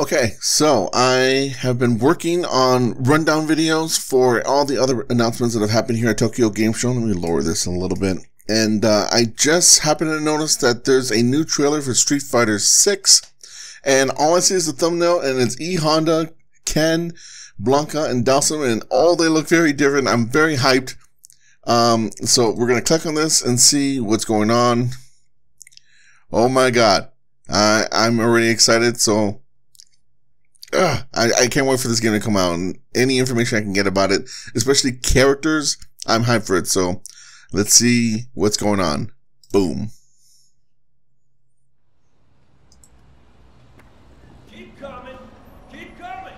Okay, so I have been working on rundown videos for all the other announcements that have happened here at Tokyo Game Show. Let me lower this a little bit. And I just happened to notice that there's a new trailer for Street Fighter VI. And all I see is the thumbnail, and it's Honda, Ken, Blanka, and Dhalsim, and all they look very different. I'm very hyped. So we're going to click on this and see what's going on. Oh my god. I'm already excited, so... I can't wait for this game to come out, and any information I can get about it, especially characters, I'm hyped for it. So let's see what's going on. Boom. Keep coming. Keep coming.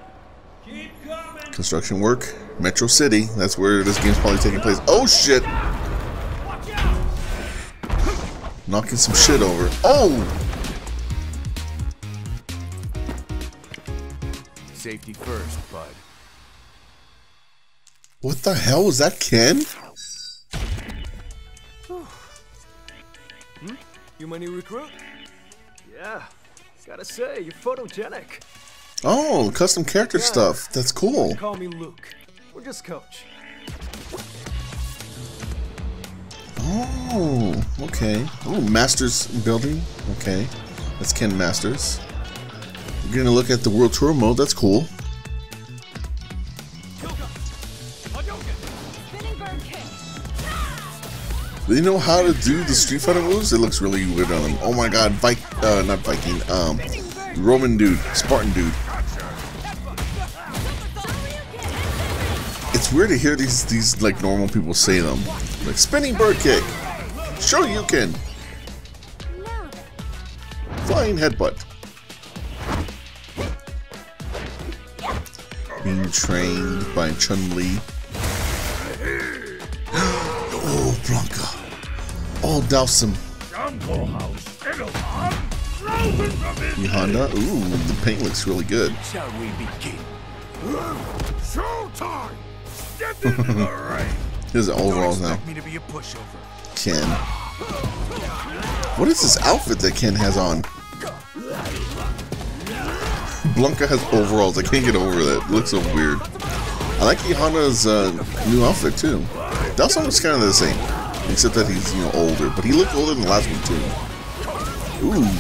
Keep coming. Construction work. Metro City. That's where this game's probably taking place. Oh shit. Watch out. Knocking some shit over. Oh! Safety first, bud. What the hell was that, Ken? Hmm? You my new recruit? Yeah, gotta say, you're photogenic. Oh, custom character stuff. That's cool. Call me Luke. We're just coach. Oh, okay. Oh, Masters building. Okay, that's Ken Masters. We're gonna look at the World Tour mode. That's cool. They know how to do the Street Fighter moves. It looks really weird on them. Oh my god, not Viking. Roman dude, Spartan dude. It's weird to hear these like normal people say them. Like spinning bird kick, Shoryuken, flying headbutt. Being trained by Chun Li. Oh, Blanka. Oh, Dhalsim. Honda. Ooh, the paint looks really good. Shall we begin? Showtime! Step into the ring. Here's the overalls now. Ken. What is this outfit that Ken has on? Blanka has overalls. I can't get over that. It looks so weird. I like Honda's new outfit too. Dhalsim looks kind of the same, except that he's, you know, older. But he looked older than the last one too. Ooh,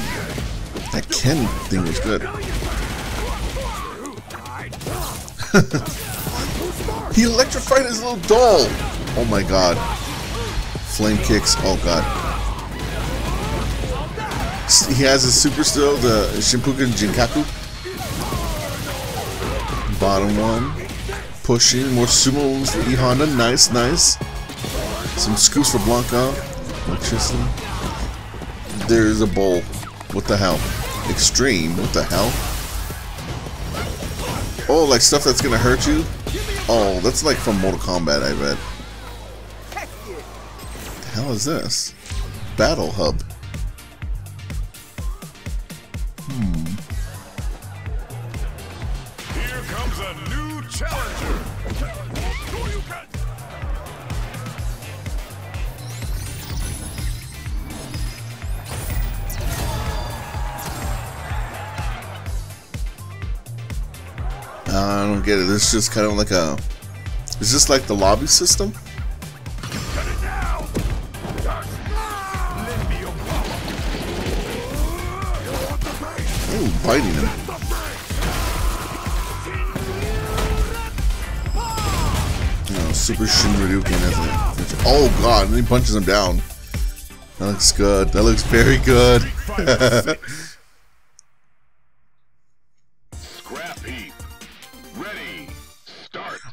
that Ken thing was good. He electrified his little doll. Oh my god. Flame kicks. Oh god. He has his super still, the Shimpukan Jinkaku. Bottom one, pushing, more sumo moves for Honda, nice, nice. Some scoops for Blanka, electricity. There's a bowl, what the hell? Extreme, what the hell? Oh, like stuff that's gonna hurt you? Oh, that's like from Mortal Kombat, I bet. What the hell is this? Battle Hub. I don't get it. It's just kind of like a... It's just like the lobby system. Cut it now. Ooh, biting him. Oh, Super Shinra Duking has it. Oh god, and he punches him down. That looks good. That looks very good.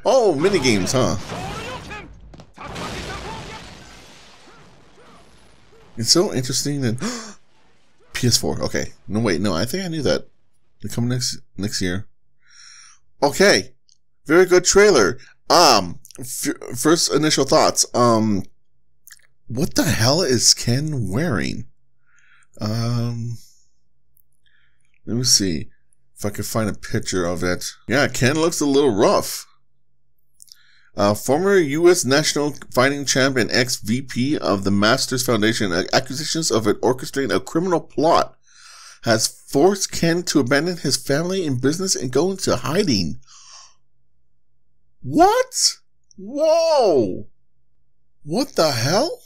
Oh, minigames, huh? It's so interesting that... PS4, okay. No, wait, no, I think I knew that. They come next year. Okay. Very good trailer. First initial thoughts. What the hell is Ken wearing? Let me see if I can find a picture of it. Yeah, Ken looks a little rough. Former U.S. National Fighting Champ and ex-VP of the Masters Foundation, accusations of orchestrating a criminal plot has forced Ken to abandon his family and business and go into hiding. What? Whoa! What the hell?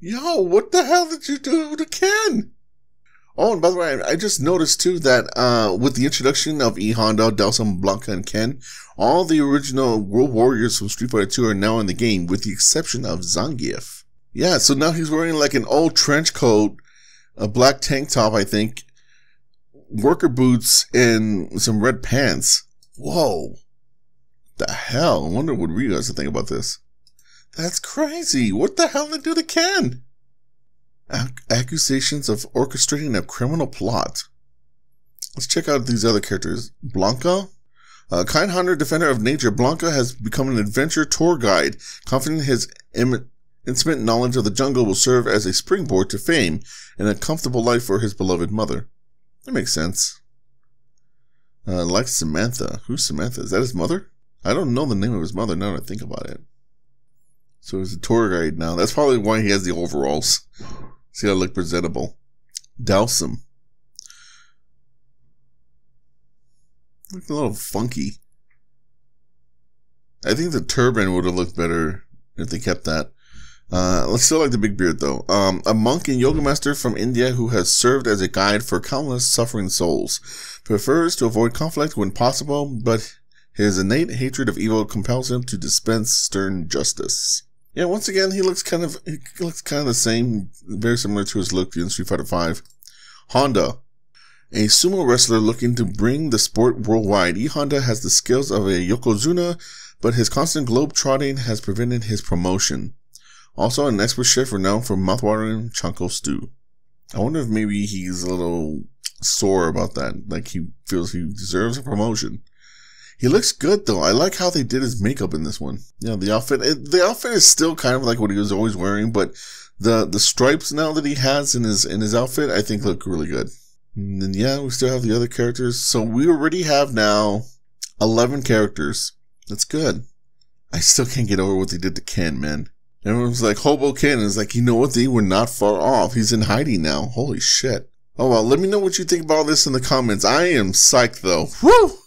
Yo, what the hell did you do to Ken? Oh, and by the way, I just noticed too that with the introduction of E Honda, Dhalsim, Blanka, and Ken, all the original World Warriors from Street Fighter II are now in the game, with the exception of Zangief. Yeah, so now he's wearing like an old trench coat, a black tank top, I think, worker boots, and some red pants. Whoa, the hell! I wonder what you guys think about this. That's crazy. What the hell did they do to Ken? Accusations of orchestrating a criminal plot. Let's check out these other characters. Blanka, a kind-hearted defender of nature, Blanka has become an adventure tour guide, confident his intimate knowledge of the jungle will serve as a springboard to fame and a comfortable life for his beloved mother. That makes sense. Like Samantha. Who's Samantha? Is that his mother? I don't know the name of his mother now that I think about it. So he's a tour guide now. That's probably why he has the overalls. See how I look presentable. Dhalsim. Looks a little funky. I think the turban would have looked better if they kept that. Let's still like the big beard though. A monk and yoga master from India who has served as a guide for countless suffering souls. Prefers to avoid conflict when possible, but his innate hatred of evil compels him to dispense stern justice. Yeah, once again, he looks kind of the same, very similar to his look in Street Fighter V. Honda, a sumo wrestler looking to bring the sport worldwide. E Honda has the skills of a Yokozuna, but his constant globe-trotting has prevented his promotion. Also an expert chef renowned for mouthwatering Chanko Stew. I wonder if maybe he's a little sore about that, like he feels he deserves a promotion. He looks good though. I like how they did his makeup in this one. Yeah, the outfit is still kind of like what he was always wearing, but the stripes now that he has in his outfit, I think look really good. And then yeah, we still have the other characters. So we already have now 11 characters. That's good. I still can't get over what they did to Ken, man. Everyone's like Hobo Ken, is like, you know what, they were not far off. He's in hiding now. Holy shit. Oh well, let me know what you think about all this in the comments. I am psyched though. Woo!